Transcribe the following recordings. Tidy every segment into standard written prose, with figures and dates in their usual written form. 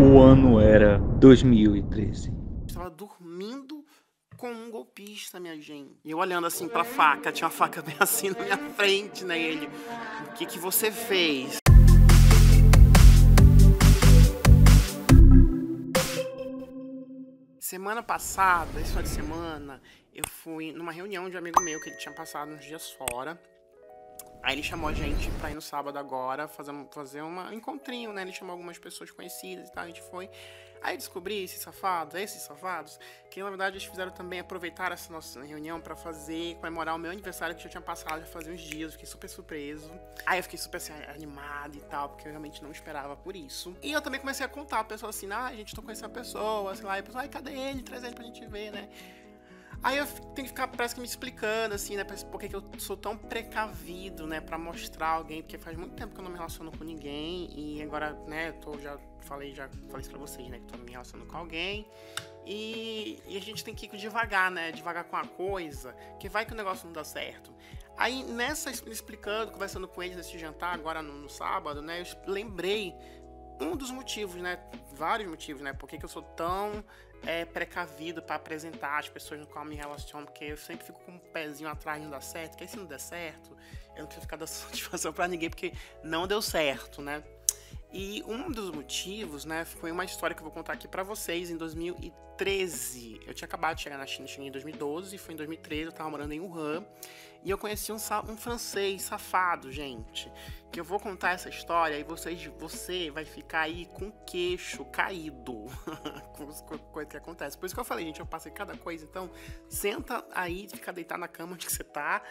O ano era 2013. Estava dormindo com um golpista, minha gente. E eu olhando assim pra faca, tinha uma faca bem assim na minha frente, né? E ele, o que que você fez? Semana passada, esse final de semana, eu fui numa reunião de um amigo meu que ele tinha passado uns dias fora. Aí ele chamou a gente pra ir no sábado agora, fazer um encontrinho, né? Ele chamou algumas pessoas conhecidas e tal, a gente foi. Aí eu descobri esses safados, que na verdade eles fizeram também, aproveitar essa nossa reunião pra fazer, comemorar o meu aniversário, que já tinha passado já fazia uns dias, eu fiquei super surpreso. Aí eu fiquei super assim, animada e tal, porque eu realmente não esperava por isso. E eu também comecei a contar a pessoa assim, ah, gente, tô conhecendo a pessoa, sei lá, e a pessoa, ai, cadê ele? Traz ele pra gente ver, né? Aí eu tenho que ficar, parece que me explicando, assim, né, por que eu sou tão precavido, né, pra mostrar alguém, porque faz muito tempo que eu não me relaciono com ninguém, e agora, né, eu tô, já falei isso pra vocês, né, que tô me relacionando com alguém, e a gente tem que ir devagar, né, devagar com a coisa, que vai que o negócio não dá certo. Aí, nessa, explicando, conversando com eles nesse jantar, agora no sábado, né, eu lembrei um dos motivos, né, vários motivos, né, por que eu sou tão... precavido para apresentar as pessoas no qual eu me relaciono, porque eu sempre fico com um pezinho atrás e não dá certo, porque se não der certo, eu não quero ficar dando satisfação para ninguém, porque não deu certo, né? E um dos motivos, né, foi uma história que eu vou contar aqui para vocês em 2013. Eu tinha acabado de chegar na China, cheguei em 2012, foi em 2013, eu tava morando em Wuhan, e eu conheci um francês safado, gente, que eu vou contar essa história e você vai ficar aí com o queixo caído com o que acontece. Por isso que eu falei, gente, eu passei cada coisa, então senta aí, fica deitado na cama onde que você tá,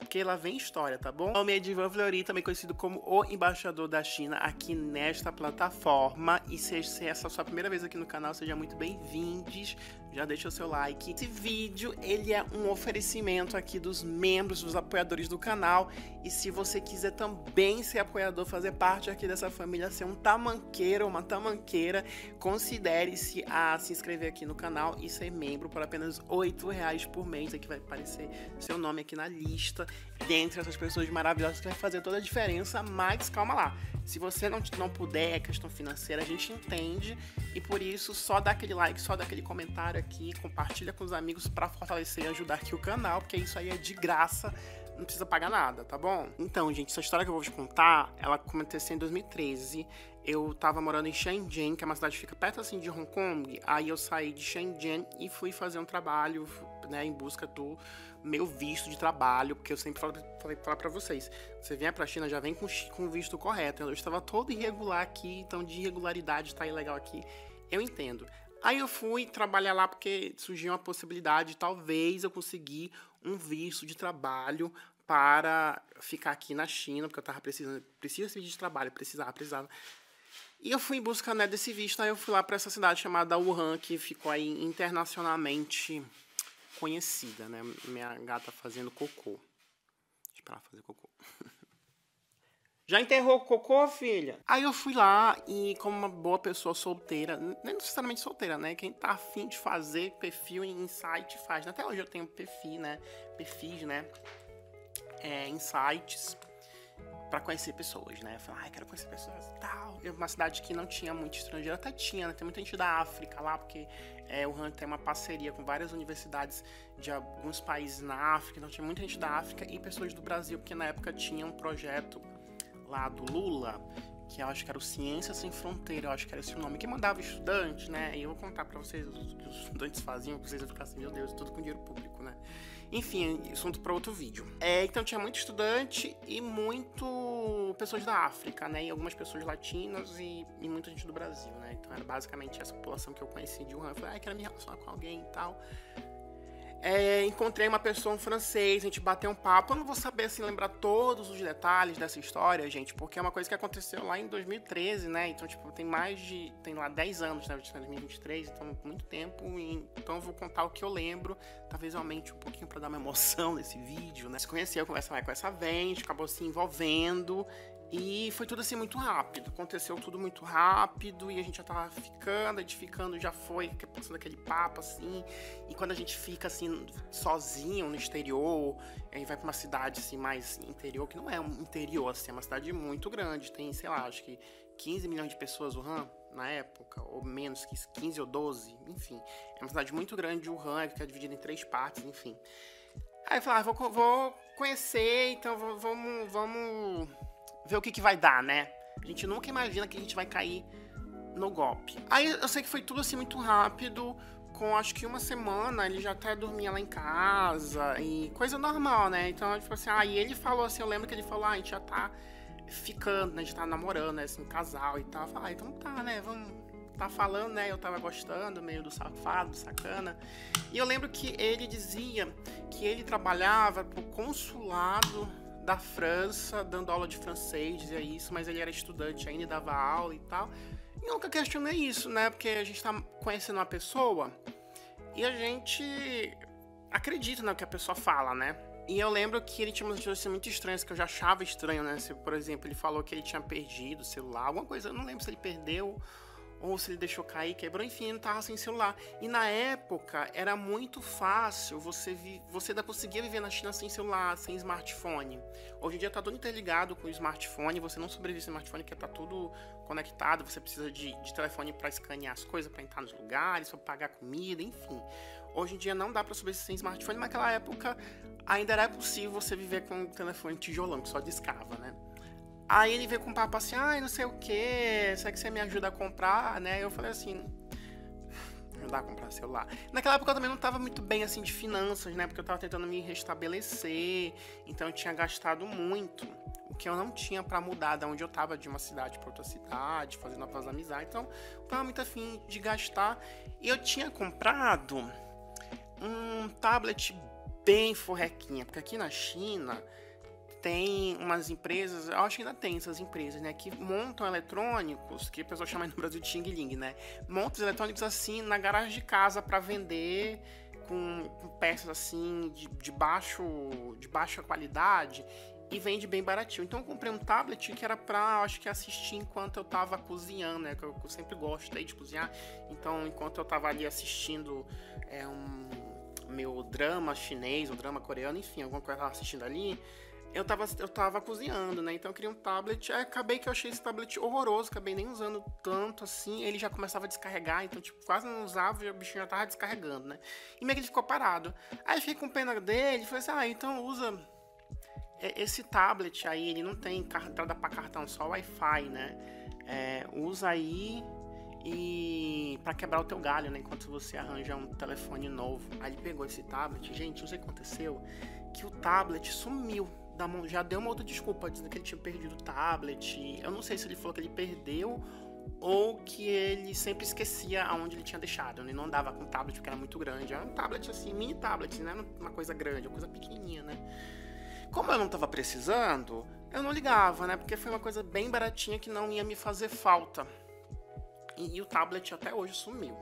porque lá vem história, tá bom? O nome é Edvan Fleury, também conhecido como o embaixador da China aqui nesta plataforma, e se essa é a sua primeira vez aqui no canal, seja muito bem-vindos, já deixa o seu like. Esse vídeo, ele é um oferecimento aqui dos membros, dos apoiadores do canal, e se você quiser também ser apoiador, fazer parte aqui dessa família, ser um tamanqueiro ou uma tamanqueira, considere-se a se inscrever aqui no canal e ser membro por apenas R$8 por mês, aqui vai aparecer seu nome aqui na lista, dentre essas pessoas maravilhosas que vai fazer toda a diferença, mas calma lá, se você não puder, é questão financeira, a gente entende, e por isso só dá aquele like, só dá aquele comentário aqui, compartilha com os amigos pra fortalecer e ajudar aqui o canal, porque isso aí é de graça, não precisa pagar nada, tá bom? Então, gente, essa história que eu vou te contar, ela aconteceu em 2013, eu tava morando em Shenzhen, que é uma cidade que fica perto assim de Hong Kong, aí eu saí de Shenzhen e fui fazer um trabalho, né, em busca do meu visto de trabalho, porque eu sempre falo pra vocês, você vem pra China, já vem com o visto correto, eu estava todo irregular aqui, então de irregularidade tá ilegal aqui, eu entendo. Aí eu fui trabalhar lá porque surgiu uma possibilidade, talvez eu conseguir um visto de trabalho para ficar aqui na China, porque eu tava precisando desse visto de trabalho, precisava. E eu fui em busca, né, desse visto, aí eu fui lá pra essa cidade chamada Wuhan, que ficou aí internacionalmente conhecida, né? Minha gata fazendo cocô. Vou esperar fazer cocô. Já enterrou o cocô, filha? Aí eu fui lá e, como uma boa pessoa solteira, não necessariamente solteira, né? Quem tá afim de fazer perfil em site faz. Até hoje eu tenho perfil, né? Perfis, né? Em sites pra conhecer pessoas, né? Eu falei, ai, quero conhecer pessoas e tal. E uma cidade que não tinha muito estrangeiro, até tinha, né? Tem muita gente da África lá, porque o Wuhan tem uma parceria com várias universidades de alguns países na África, então tinha muita gente da África e pessoas do Brasil, porque na época tinha um projeto lá do Lula, que eu acho que era o Ciência Sem Fronteiras, eu acho que era esse o nome, que mandava estudante, né? E eu vou contar pra vocês o que os estudantes faziam, pra vocês ficarem assim, meu Deus, tudo com dinheiro público, né? Enfim, assunto pra outro vídeo. Então tinha muito estudante e muito pessoas da África, né? E algumas pessoas latinas e muita gente do Brasil, né? Então era basicamente essa população que eu conheci de Wuhan. Eu falei, ah, quero me relacionar com alguém e tal. Encontrei uma pessoa, um francês, a gente bateu um papo. Eu não vou saber, assim, lembrar todos os detalhes dessa história, gente, porque é uma coisa que aconteceu lá em 2013, né? Então, tipo, tem lá 10 anos, né? 2023, então, muito tempo. Então, eu vou contar o que eu lembro. Talvez eu aumente um pouquinho pra dar uma emoção nesse vídeo, né? Se conheceu, conversa vai, conversa vem, a gente acabou se envolvendo. E foi tudo assim muito rápido, aconteceu tudo muito rápido e a gente já tava ficando, já foi passando aquele papo assim, e quando a gente fica assim sozinho no exterior, aí vai pra uma cidade assim mais interior, que não é um interior assim, é uma cidade muito grande, tem, sei lá, acho que 15 milhões de pessoas Wuhan, na época, ou menos que 15 ou 12, enfim. É uma cidade muito grande de Wuhan, que é dividida em 3 partes, enfim. Aí eu falei, vou conhecer, então vamos ver o que vai dar, né? A gente nunca imagina que a gente vai cair no golpe. Aí eu sei que foi tudo assim muito rápido, com acho que 1 semana ele já até dormia lá em casa, e coisa normal, né? Então, tipo assim, aí ele falou assim, eu lembro que ele falou, a gente já tá ficando, né? A gente tá namorando, né? Assim, casal e tal. Eu falei, então tá, né? Vamos... Tá falando, né? Eu tava gostando meio do safado, sacana. E eu lembro que ele dizia que ele trabalhava pro consulado da França, dando aula de francês, dizia isso, mas ele era estudante ainda e dava aula e tal. E nunca questionei isso, né? Porque a gente tá conhecendo uma pessoa e a gente acredita no que a pessoa fala, né? E eu lembro que ele tinha umas notícias muito estranhas, que eu já achava estranho, né? Se, por exemplo, ele falou que ele tinha perdido o celular, alguma coisa, eu não lembro se ele perdeu ou se ele deixou cair, quebrou, enfim, não tava sem celular. E na época era muito fácil, você ainda conseguia viver na China sem celular, sem smartphone. Hoje em dia tá tudo interligado com o smartphone, você não sobrevive sem smartphone, porque tá tudo conectado, você precisa de telefone para escanear as coisas, para entrar nos lugares, para pagar comida, enfim. Hoje em dia não dá para sobreviver sem smartphone, mas naquela época ainda era possível você viver com um telefone tijolão, que só discava, né? Aí ele veio com um papo assim, ai, não sei o que, será que você me ajuda a comprar, né? Eu falei assim, não dá pra comprar celular. Naquela época eu também não tava muito bem, assim, de finanças, né? Porque eu tava tentando me restabelecer, então eu tinha gastado muito, o que eu não tinha pra mudar de onde eu tava, de uma cidade pra outra cidade, fazendo novas amizades. Então, eu tava muito afim de gastar. E eu tinha comprado um tablet bem forrequinha, porque aqui na China... Tem umas empresas, eu acho que ainda tem essas empresas, né, que montam eletrônicos, que a pessoa chama no Brasil de xing-ling, né, montam os eletrônicos assim na garagem de casa para vender com peças assim de baixa qualidade e vende bem baratinho. Então eu comprei um tablet que era pra, acho que assistir enquanto eu tava cozinhando, né, que eu sempre gostei de cozinhar, então enquanto eu tava ali assistindo meu drama chinês, um drama coreano, enfim, alguma coisa eu tava assistindo ali, eu tava cozinhando, né? Então eu queria um tablet. Aí acabei que eu achei esse tablet horroroso, acabei nem usando tanto assim. Ele já começava a descarregar, então, tipo, quase não usava e o bichinho já tava descarregando, né? E meio que ele ficou parado. Aí eu fiquei com pena dele e falei assim: ah, então usa esse tablet aí. Ele não tem entrada pra cartão, só Wi-Fi, né? É, usa aí e pra quebrar o teu galho, né? Enquanto você arranja um telefone novo. Aí ele pegou esse tablet. Gente, não sei o que aconteceu, que o tablet sumiu. Já deu uma outra desculpa, dizendo que ele tinha perdido o tablet. Eu não sei se ele falou que ele perdeu ou que ele sempre esquecia aonde ele tinha deixado. Ele não andava com o tablet porque era muito grande. Era um tablet assim, mini tablet, não era uma coisa grande, uma coisa pequenininha, né? Como eu não tava precisando, eu não ligava, né? Porque foi uma coisa bem baratinha que não ia me fazer falta. E o tablet até hoje sumiu.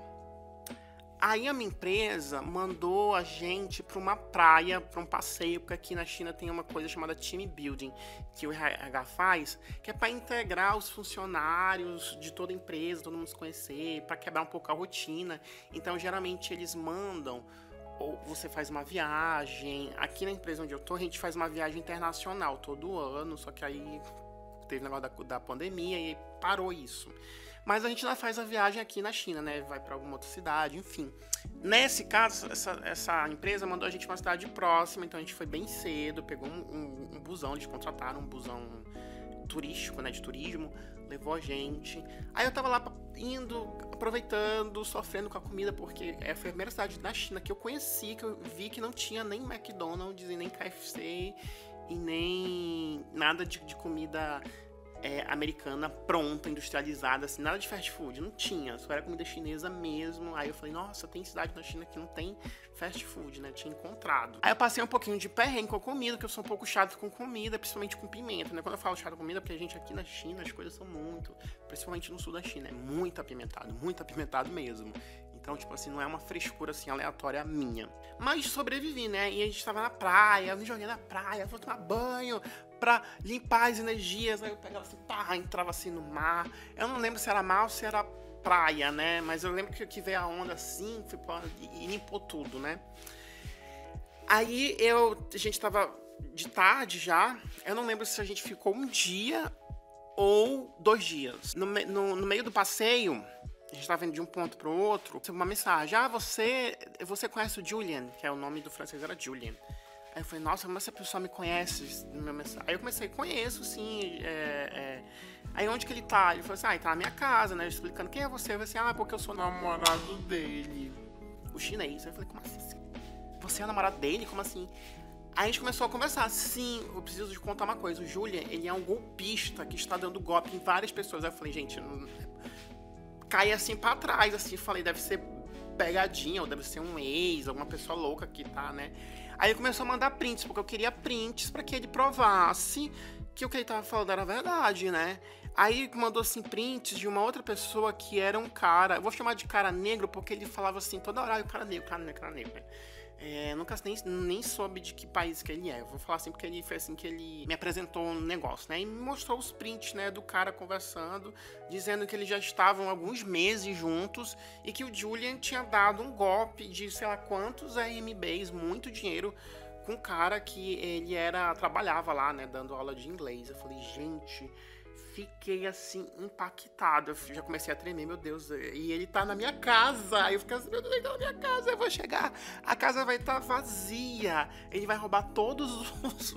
Aí a minha empresa mandou a gente para uma praia, para um passeio, porque aqui na China tem uma coisa chamada team building, que o RH faz, que é para integrar os funcionários de toda a empresa, todo mundo se conhecer, para quebrar um pouco a rotina. Então, geralmente, eles mandam, ou você faz uma viagem. Aqui na empresa onde eu tô, a gente faz uma viagem internacional todo ano, só que aí teve o negócio da pandemia e parou isso. Mas a gente ainda faz a viagem aqui na China, né? Vai para alguma outra cidade, enfim. Nesse caso, essa empresa mandou a gente para uma cidade próxima, então a gente foi bem cedo, pegou um busão, eles contrataram um busão turístico, né? De turismo, levou a gente. Aí eu tava lá indo, aproveitando, sofrendo com a comida, porque foi a primeira cidade da China que eu conheci, que eu vi que não tinha nem McDonald's e nem KFC e nem nada de comida... americana, pronta, industrializada, assim, nada de fast food, não tinha, só era comida chinesa mesmo. Aí eu falei, nossa, tem cidade na China que não tem fast food, né? Tinha encontrado. Aí eu passei um pouquinho de perrengue com a comida, que eu sou um pouco chato com comida, principalmente com pimenta, né? Quando eu falo chato com comida, porque a gente aqui na China, as coisas são muito, principalmente no sul da China, é muito apimentado mesmo. Então, tipo assim, não é uma frescura, assim, aleatória minha. Mas sobrevivi, né? E a gente tava na praia, eu me joguei na praia, vou tomar banho pra limpar as energias. Aí eu pegava assim, pá, entrava assim no mar. Eu não lembro se era mar ou se era praia, né? Mas eu lembro que veio a onda assim, fui pra... e limpou tudo, né? Aí a gente tava de tarde já. Eu não lembro se a gente ficou um dia ou 2 dias. No meio do passeio, a gente tava indo de um ponto pro outro, recebeu uma mensagem: ah, você conhece o Julian, que é o nome do francês, era Julian. Aí eu falei: nossa, como essa pessoa me conhece? Aí eu comecei: conheço, sim. Aí onde que ele tá? Ele falou assim: ah, ele tá na minha casa, né? Explicando: quem é você? Eu falei assim: ah, porque eu sou namorado dele. O chinês. Aí eu falei: como assim? Você é o namorado dele? Como assim? Aí a gente começou a conversar. Sim, eu preciso te contar uma coisa. O Julian, ele é um golpista que está dando golpe em várias pessoas. Aí eu falei: gente, não... caí assim pra trás, assim. Falei: deve ser pegadinha, ou deve ser um ex, alguma pessoa louca que tá, né? Aí ele começou a mandar prints, porque eu queria prints pra que ele provasse que o que ele tava falando era verdade, né? Aí mandou, assim, prints de uma outra pessoa que era um cara... Eu vou chamar de cara negro, porque ele falava, assim, toda hora: o cara negro, cara negro, cara negro, né? Nunca nem soube de que país que ele é. Eu vou falar assim porque ele foi assim que ele me apresentou um negócio, né? E me mostrou os prints, né, do cara conversando, dizendo que eles já estavam alguns meses juntos e que o Julian tinha dado um golpe de sei lá quantos RMBs, muito dinheiro, com um cara que ele trabalhava lá, né, dando aula de inglês. Eu falei: gente, fiquei assim, impactado. Eu já comecei a tremer: meu Deus, e ele tá na minha casa. Aí eu fiquei assim: meu Deus, ele tá na minha casa. Eu vou chegar, a casa vai estar vazia. Ele vai roubar todos os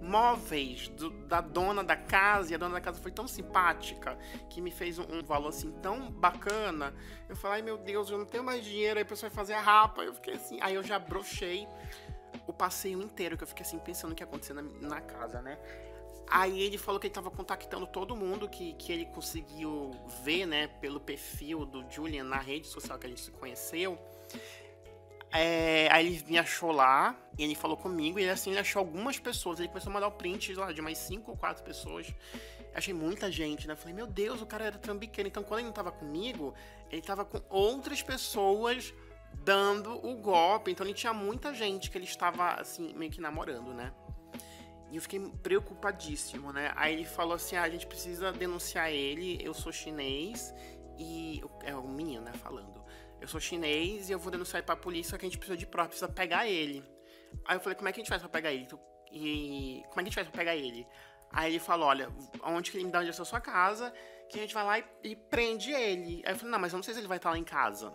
móveis da dona da casa. E a dona da casa foi tão simpática que me fez um valor assim tão bacana. Eu falei: ai, meu Deus, eu não tenho mais dinheiro. Aí a pessoa vai fazer a rapa. Eu fiquei assim, aí eu já brochei o passeio inteiro, que eu fiquei assim pensando o que ia acontecer na casa, né? Aí ele falou que ele tava contactando todo mundo que ele conseguiu ver, né, pelo perfil do Julian na rede social que a gente se conheceu. Aí ele me achou lá, e ele falou comigo, e ele achou algumas pessoas. Ele começou a mandar o print lá de mais 5 ou 4 pessoas. Achei muita gente, né? Falei: meu Deus, o cara era trambiqueiro. Então, quando ele não tava comigo, ele tava com outras pessoas dando o golpe. Então, ele tinha muita gente que ele estava, assim, meio que namorando, né? E eu fiquei preocupadíssimo, né? Aí ele falou assim: ah, a gente precisa denunciar ele, eu sou chinês e... é um menino, né, falando. Eu sou chinês e eu vou denunciar ele pra polícia, só que a gente precisa de prova, precisa pegar ele. Aí eu falei: como é que a gente faz pra pegar ele? Como é que a gente faz pra pegar ele? Aí ele falou: olha, onde que ele me dá onde é a sua casa, que a gente vai lá e prende ele. Aí eu falei: não, mas eu não sei se ele vai estar lá em casa,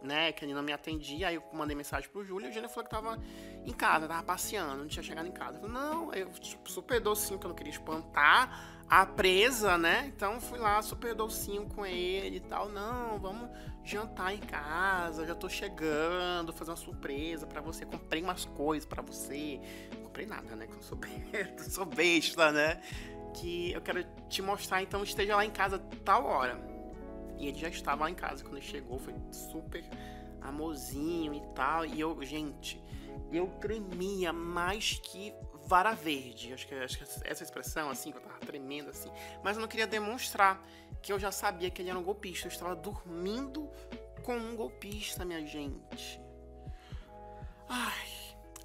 né, que ele não me atendia. Aí eu mandei mensagem pro Júlio, e o Júlio falou que tava em casa, tava passeando, não tinha chegado em casa. Eu falei: não, eu super docinho, que eu não queria espantar a presa, né, então fui lá super docinho com ele e tal. Não, vamos jantar em casa, já tô chegando, fazer uma surpresa pra você, comprei umas coisas pra você. Não comprei nada, né, que eu sou besta, né, que eu quero te mostrar, então esteja lá em casa tal hora. E ele já estava lá em casa quando ele chegou, foi super amorzinho e tal. E eu, gente, eu tremia mais que vara verde. Acho que essa expressão, assim, que eu tava tremendo, assim. Mas eu não queria demonstrar que eu já sabia que ele era um golpista. Eu estava dormindo com um golpista, minha gente. Ai.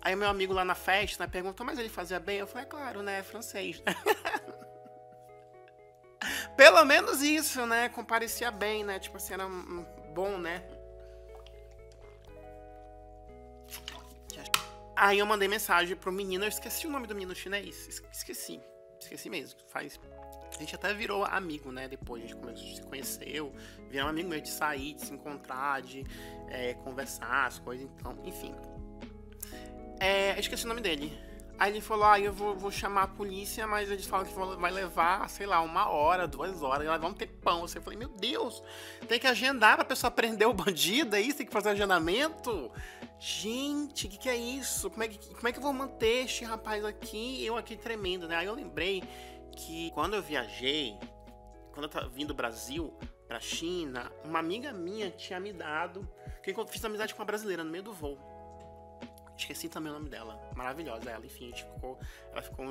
Aí meu amigo lá na festa, né, perguntou: mas ele fazia bem? Eu falei: é claro, né, é francês. Pelo menos isso, né? Comparecia bem, né? Tipo assim, era bom, né? Aí eu mandei mensagem pro menino. Eu esqueci o nome do menino chinês. Esqueci mesmo. A gente até virou amigo, né? Depois a gente se conheceu. Virou amigo meio de sair, de se encontrar, de conversar, as coisas. Então, enfim. Eu esqueci o nome dele. Aí ele falou: ah, eu vou chamar a polícia, mas eles falam que vai levar, sei lá, 1 hora, 2 horas, vai levar um tempão. Eu falei: meu Deus, tem que agendar pra pessoa prender o bandido, é isso? Tem que fazer agendamento? Gente, o que é isso? Como é que eu vou manter este rapaz aqui, eu aqui tremendo, né? Aí eu lembrei que quando eu viajei, quando eu tava vindo do Brasil pra China, uma amiga minha tinha me dado... que eu fiz amizade com uma brasileira no meio do voo. Esqueci também o nome dela, maravilhosa ela, enfim, ela ficou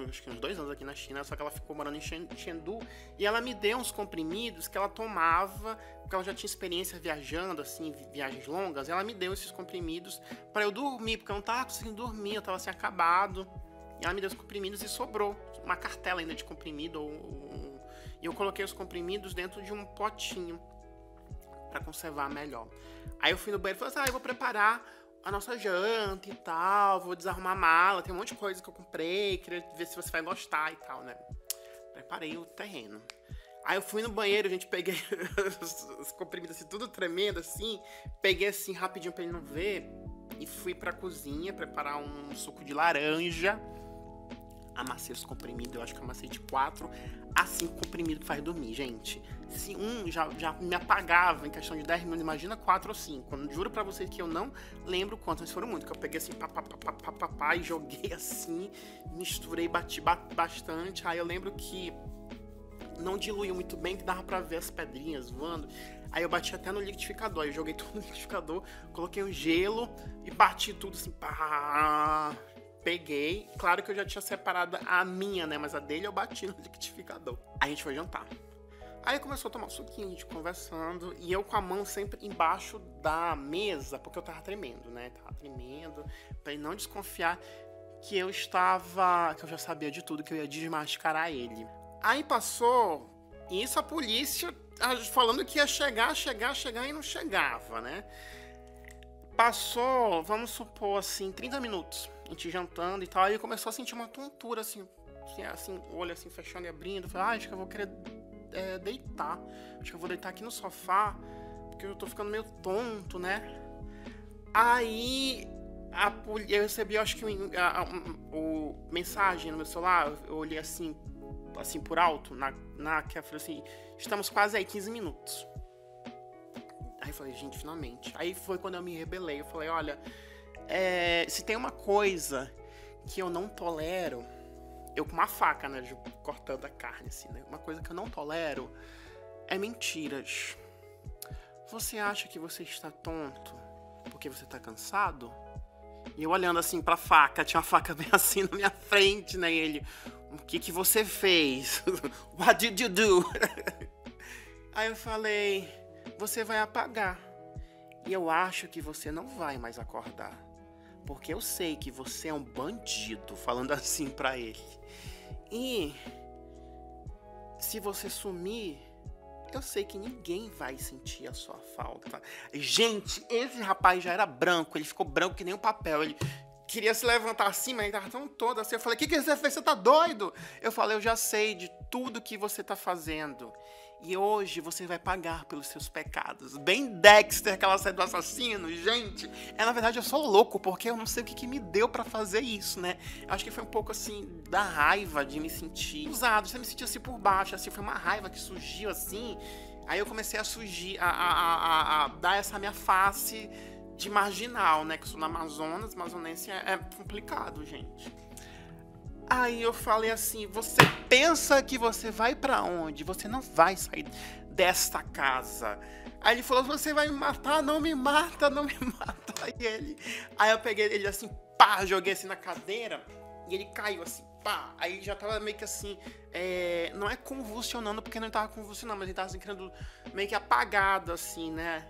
acho que uns 2 anos aqui na China, só que ela ficou morando em Chengdu, e ela me deu uns comprimidos que ela tomava, porque ela já tinha experiência viajando, assim, viagens longas. Ela me deu esses comprimidos pra eu dormir, porque eu não tava conseguindo dormir, eu tava assim, acabado, e ela me deu os comprimidos e sobrou uma cartela ainda de comprimido, e eu coloquei os comprimidos dentro de um potinho pra conservar melhor. Aí eu fui no banheiro e falei assim: ah, eu vou preparar a nossa janta e tal, vou desarrumar a mala, tem um monte de coisa que eu comprei, queria ver se você vai gostar e tal, né? Preparei o terreno. Aí eu fui no banheiro, gente, peguei os comprimidos assim, tudo tremendo assim. Peguei assim rapidinho pra ele não ver. E fui pra cozinha preparar um suco de laranja. Amassei os comprimidos, eu acho que amassei de 4 a 5 comprimidos que faz dormir, gente. Se um já me apagava em questão de 10 minutos, imagina 4 ou 5. Eu juro pra vocês que eu não lembro quantos, mas foram muito. Que eu peguei assim, pá, e joguei assim, misturei, bati bastante. Aí eu lembro que não diluiu muito bem, que dava pra ver as pedrinhas voando. Aí eu bati até no liquidificador, aí eu joguei tudo no liquidificador, coloquei um gelo e bati tudo assim, pá... Peguei, claro que eu já tinha separado a minha, né, mas a dele eu bati no liquidificador. A gente foi jantar. Aí começou a tomar um suquinho, a gente conversando, e eu com a mão sempre embaixo da mesa, porque eu tava tremendo, né, tava tremendo, pra ele não desconfiar que eu estava, que eu já sabia de tudo, que eu ia desmascarar ele. Aí passou, e isso a polícia falando que ia chegar e não chegava, né. Passou, vamos supor assim, 30 minutos. A gente jantando e tal, aí começou a sentir uma tontura, assim, olho assim, fechando e abrindo. Falei, acho que eu vou querer deitar. Acho que eu vou deitar aqui no sofá, porque eu tô ficando meio tonto, né? Aí eu recebi, acho que mensagem no meu celular, eu olhei assim por alto, que eu falei assim, estamos quase aí, 15 minutos. Aí eu falei, gente, finalmente. Aí foi quando eu me rebelei, eu falei, olha... se tem uma coisa que eu não tolero, eu com uma faca, né, cortando a carne, assim, né, uma coisa que eu não tolero é mentiras. Você acha que você está tonto porque você está cansado? E eu olhando assim pra faca, tinha uma faca bem assim na minha frente, né, e ele, o que que você fez? What did you do? Aí eu falei, você vai apagar. E eu acho que você não vai mais acordar. Porque eu sei que você é um bandido, falando assim pra ele. E se você sumir, eu sei que ninguém vai sentir a sua falta. Gente, esse rapaz já era branco, ele ficou branco que nem um papel. Ele queria se levantar assim, mas ele tava tão todo assim. Eu falei, o que você fez? Você tá doido? Eu falei, eu já sei de tudo que você tá fazendo. E hoje você vai pagar pelos seus pecados. Bem Dexter, aquela série do assassino, gente. Na verdade, eu sou louco, porque eu não sei o que me deu pra fazer isso, né? Eu acho que foi um pouco, assim, da raiva de me sentir usado. Você me sentia assim por baixo, assim. Foi uma raiva que surgiu, assim. Aí eu comecei a surgir, a dar essa minha face de marginal, né? Que eu sou na Amazonas, amazonense é complicado, gente. Aí eu falei assim, você pensa que você vai pra onde? Você não vai sair desta casa. Aí ele falou, você vai me matar? Não me mata, não me mata. Aí eu peguei ele assim, pá, joguei assim na cadeira e ele caiu assim, pá. Aí ele já tava meio que assim, não é convulsionando, porque não tava convulsionando, mas ele tava assim, querendo meio que apagado assim, né?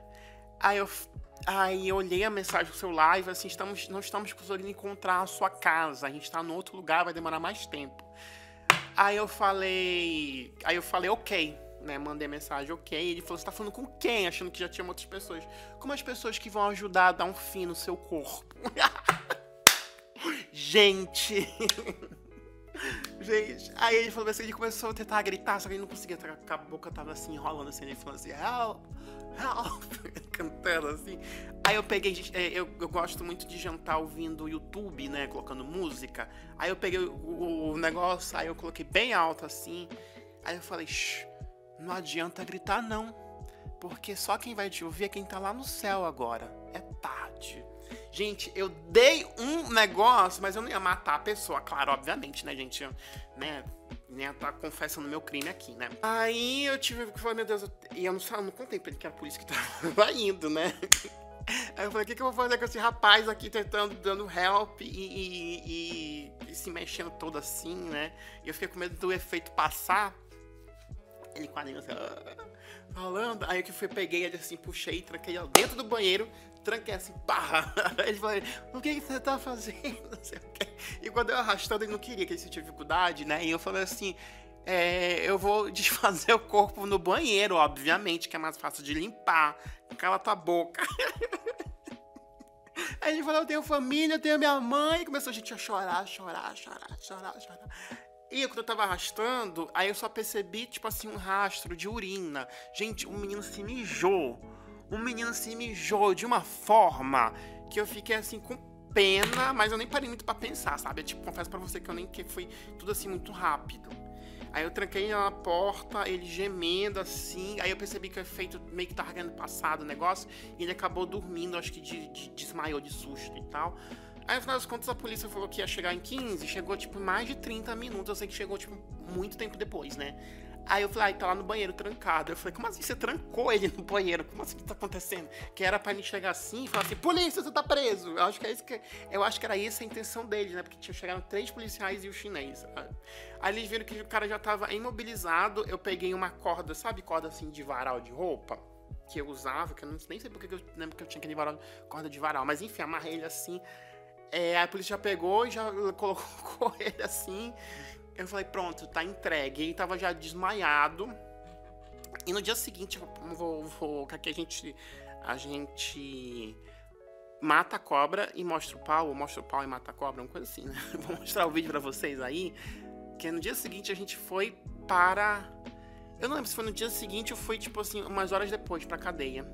Aí eu olhei a mensagem do seu live, assim, não estamos conseguindo encontrar a sua casa, a gente está em outro lugar, vai demorar mais tempo. Aí eu falei, ok, né, mandei a mensagem, ok, ele falou, você tá falando com quem? Achando que já tinha outras pessoas. Como as pessoas que vão ajudar a dar um fim no seu corpo. Gente... Gente, aí ele falou assim, ele começou a tentar gritar, só que ele não conseguia, a boca tava assim, enrolando assim, ele falou assim, help, help, cantando assim. Aí eu peguei, eu gosto muito de jantar ouvindo o YouTube, né, colocando música. Aí eu peguei o negócio, aí eu coloquei bem alto assim, aí eu falei, shh, não adianta gritar não, porque só quem vai te ouvir é quem tá lá no céu agora, é tarde. Gente, eu dei um negócio, mas eu não ia matar a pessoa, claro, obviamente, né, gente? Nem ia estar confessando meu crime aqui, né? Aí eu tive que falar, meu Deus, e eu não contei pra ele que era a polícia que tava indo, né? Aí eu falei, o que eu vou fazer com esse rapaz aqui tentando, dando help e se mexendo todo assim, né? E eu fiquei com medo do efeito passar. Ele quadrinho assim, falando. Aí eu que fui, peguei ele assim, puxei e tranquei ele dentro do banheiro. Tranquei assim, barra. Ele falou, o que você tá fazendo? Não sei o quê. E quando eu arrastando, ele não queria, que ele sentia dificuldade, né? E eu falei assim, eu vou desfazer o corpo no banheiro, obviamente, que é mais fácil de limpar. Cala tua boca. Aí ele falou, eu tenho família, eu tenho minha mãe. E começou a gente a chorar, chorar, chorar, chorar, chorar. E quando eu tava arrastando, aí eu só percebi, tipo assim, um rastro de urina. Gente, um menino se mijou. Um menino se mijou de uma forma que eu fiquei assim com pena, mas eu nem parei muito pra pensar, sabe? Eu, tipo, confesso pra você que eu nem que foi tudo assim muito rápido. Aí eu tranquei na porta, ele gemendo assim, aí eu percebi que o efeito meio que tava ganhando passado o negócio, e ele acabou dormindo, acho que desmaiou de susto e tal. Aí, no final das contas, a polícia falou que ia chegar em 15, chegou, tipo, mais de 30 minutos, eu sei que chegou, tipo, muito tempo depois, né? Aí eu falei, ah, tá lá no banheiro, trancado. Eu falei, como assim você trancou ele no banheiro? Como assim que tá acontecendo? Que era pra ele chegar assim e falar assim, polícia, você tá preso! Eu acho que, eu acho que era essa a intenção dele, né? Porque tinham chegado 3 policiais e o chinês. Aí eles viram que o cara já tava imobilizado, eu peguei uma corda, sabe? Corda, assim, de varal de roupa, que eu usava, que eu nem sei porque eu lembro que eu tinha aquele varal, corda de varal. Mas, enfim, amarrei ele assim. A polícia já pegou e já colocou ele assim. Eu falei, pronto, tá entregue. Ele tava já desmaiado. E no dia seguinte, a gente mata a cobra e mostra o pau, ou mostra o pau e mata a cobra, uma coisa assim, né? Vou mostrar o vídeo pra vocês aí. Que no dia seguinte a gente foi para... Eu não lembro se foi no dia seguinte ou foi, tipo assim, umas horas depois pra cadeia.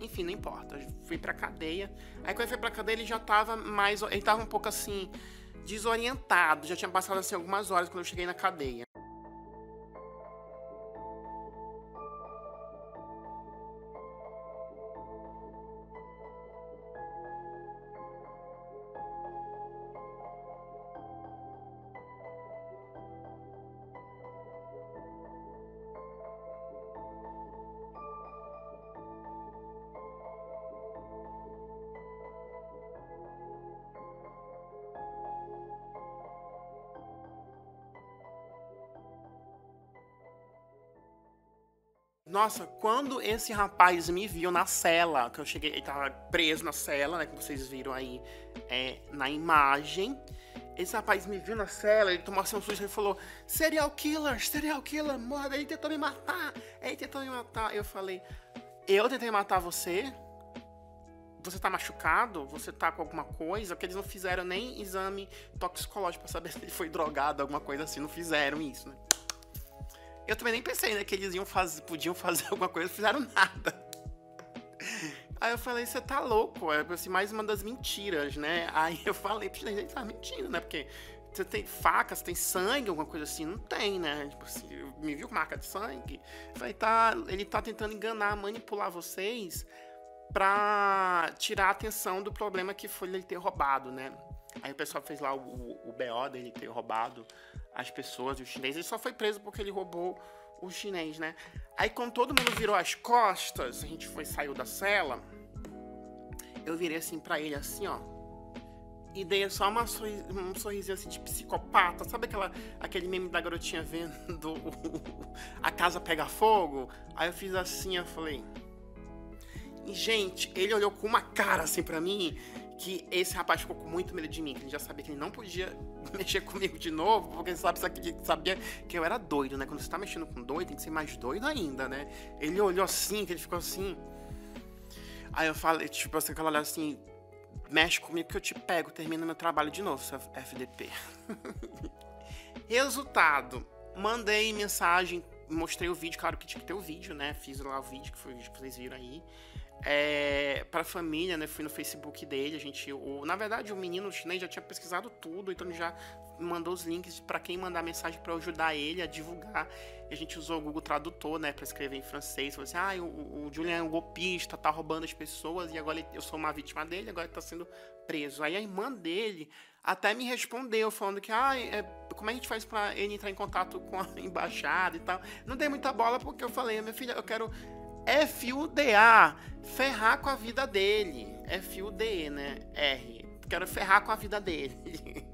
Enfim, não importa, eu fui pra cadeia. Aí quando eu fui pra cadeia ele já tava mais... Ele tava um pouco assim, desorientado. Já tinha passado assim algumas horas quando eu cheguei na cadeia. Nossa, quando esse rapaz me viu na cela, que eu cheguei, ele tava preso na cela, né, que vocês viram aí na imagem. Esse rapaz me viu na cela, ele tomou assim um susto e falou, serial killer, morda, ele tentou me matar, ele tentou me matar. Eu falei, eu tentei matar você? Você tá machucado? Você tá com alguma coisa? Porque eles não fizeram nem exame toxicológico pra saber se ele foi drogado, alguma coisa assim, não fizeram isso, né. Eu também nem pensei, né, que eles podiam fazer alguma coisa, não fizeram nada. Aí eu falei, você tá louco, é assim, mais uma das mentiras, né? Aí eu falei, ele tá mentindo, né? Porque você tem faca, você tem sangue, alguma coisa assim, não tem, né? Tipo assim, me viu com marca de sangue? Eu falei, ele tá tentando enganar, manipular vocês pra tirar a atenção do problema que foi ele ter roubado, né? Aí o pessoal fez lá o BO dele ter roubado as pessoas e o chinês. Ele só foi preso porque ele roubou o chinês, né? Aí quando todo mundo virou as costas, a gente saiu da cela, eu virei assim pra ele, assim, ó. E dei só um sorrisinho assim de psicopata. Sabe aquele meme da garotinha vendo a casa pegar fogo? Aí eu fiz assim, eu falei... E, gente, ele olhou com uma cara assim pra mim... que esse rapaz ficou com muito medo de mim, que ele já sabia que ele não podia mexer comigo de novo, porque ele sabia que eu era doido, né? Quando você tá mexendo com doido, tem que ser mais doido ainda, né? Ele olhou assim, que ele ficou assim... Aí eu falei, tipo assim, aquela olhada assim... Mexe comigo que eu te pego, termina meu trabalho de novo, seu FDP. Resultado, mandei mensagem, mostrei o vídeo, claro que tinha que ter o vídeo, né? Fiz lá o vídeo, que foi o vídeo que vocês viram aí. Pra família, né, fui no Facebook dele, a gente, na verdade o menino chinês já tinha pesquisado tudo, então ele já mandou os links pra quem mandar mensagem pra ajudar ele a divulgar, e a gente usou o Google Tradutor, né, pra escrever em francês, falou assim, ah, o Julian é um golpista, tá roubando as pessoas, e agora eu sou uma vítima dele, agora ele tá sendo preso. Aí a irmã dele até me respondeu, falando que, como é que a gente faz pra ele entrar em contato com a embaixada e tal. Não dei muita bola, porque eu falei, minha filha, eu quero... FUDA, ferrar com a vida dele. FUDE, né? R. Quero ferrar com a vida dele.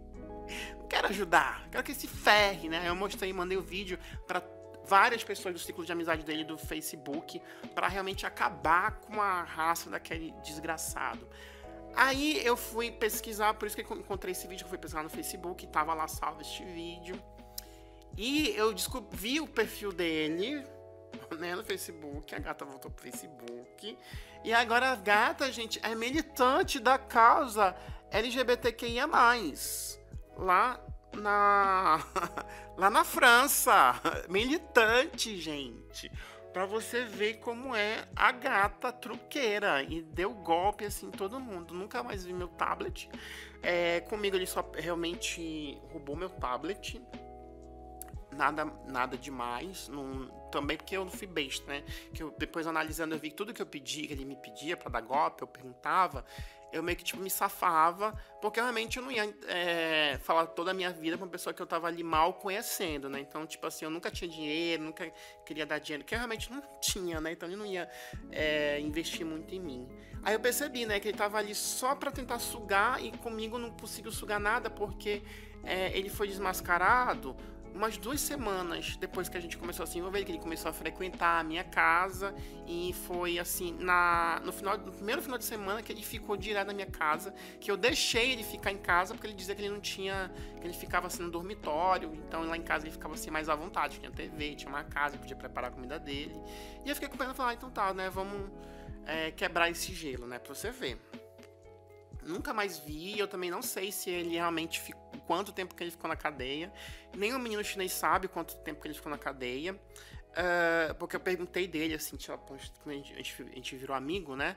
Não quero ajudar, quero que ele se ferre, né? Eu mostrei, mandei o vídeo pra várias pessoas do ciclo de amizade dele do Facebook pra realmente acabar com a raça daquele desgraçado. Aí eu fui pesquisar, por isso que eu encontrei esse vídeo, eu fui pesquisar no Facebook, tava lá salvo este vídeo. E eu descobri o perfil dele... Né, no Facebook, a gata voltou pro Facebook. E agora a gata, gente, é militante da causa LGBTQIA+. Lá lá na França, militante, gente, para você ver como é a gata truqueira, e deu golpe assim em todo mundo. Nunca mais vi meu tablet, comigo ele só realmente roubou meu tablet, nada demais, também porque eu não fui besta, né, que eu, depois analisando eu vi que tudo que eu pedi, que ele me pedia para dar golpe, eu perguntava, eu meio que, tipo, me safava, porque realmente eu não ia falar toda a minha vida pra uma pessoa que eu tava ali mal conhecendo, né? Então, tipo assim, eu nunca tinha dinheiro, nunca queria dar dinheiro, porque eu realmente não tinha, né? Então ele não ia investir muito em mim. Aí eu percebi, né, que ele tava ali só pra tentar sugar, e comigo não conseguiu sugar nada, porque ele foi desmascarado umas 2 semanas depois que a gente começou a se envolver, que ele começou a frequentar a minha casa, e foi assim, no primeiro final de semana que ele ficou direto na minha casa, que eu deixei ele ficar em casa, porque ele dizia que ele não tinha, que ele ficava assim no dormitório, então lá em casa ele ficava assim mais à vontade, tinha TV, tinha uma casa, podia preparar a comida dele, e eu fiquei com pena e falei, então tá, né, vamos quebrar esse gelo, né, pra você ver. Nunca mais vi, eu também não sei se ele realmente ficou, quanto tempo que ele ficou na cadeia. Nem o menino chinês sabe quanto tempo que ele ficou na cadeia. Porque eu perguntei dele, assim, a gente virou amigo, né?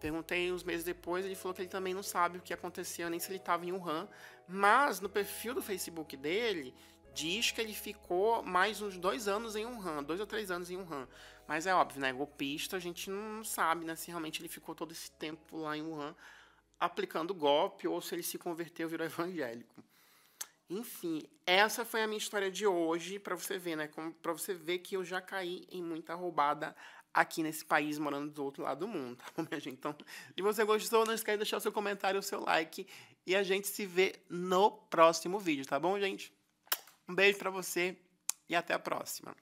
Perguntei uns meses depois, ele falou que ele também não sabe o que aconteceu, nem se ele estava em Wuhan. Mas no perfil do Facebook dele, diz que ele ficou mais uns 2 anos em Wuhan, 2 ou 3 anos em Wuhan. Mas é óbvio, né? Golpista, a gente não sabe, né? Se realmente ele ficou todo esse tempo lá em Wuhan aplicando golpe, ou se ele se converteu, virou evangélico. Enfim, essa foi a minha história de hoje, para você ver, né? Para você ver que eu já caí em muita roubada aqui nesse país, morando do outro lado do mundo, tá bom, minha gente? Então, se você gostou, não esquece de deixar o seu comentário, o seu like, e a gente se vê no próximo vídeo, tá bom, gente? Um beijo para você e até a próxima.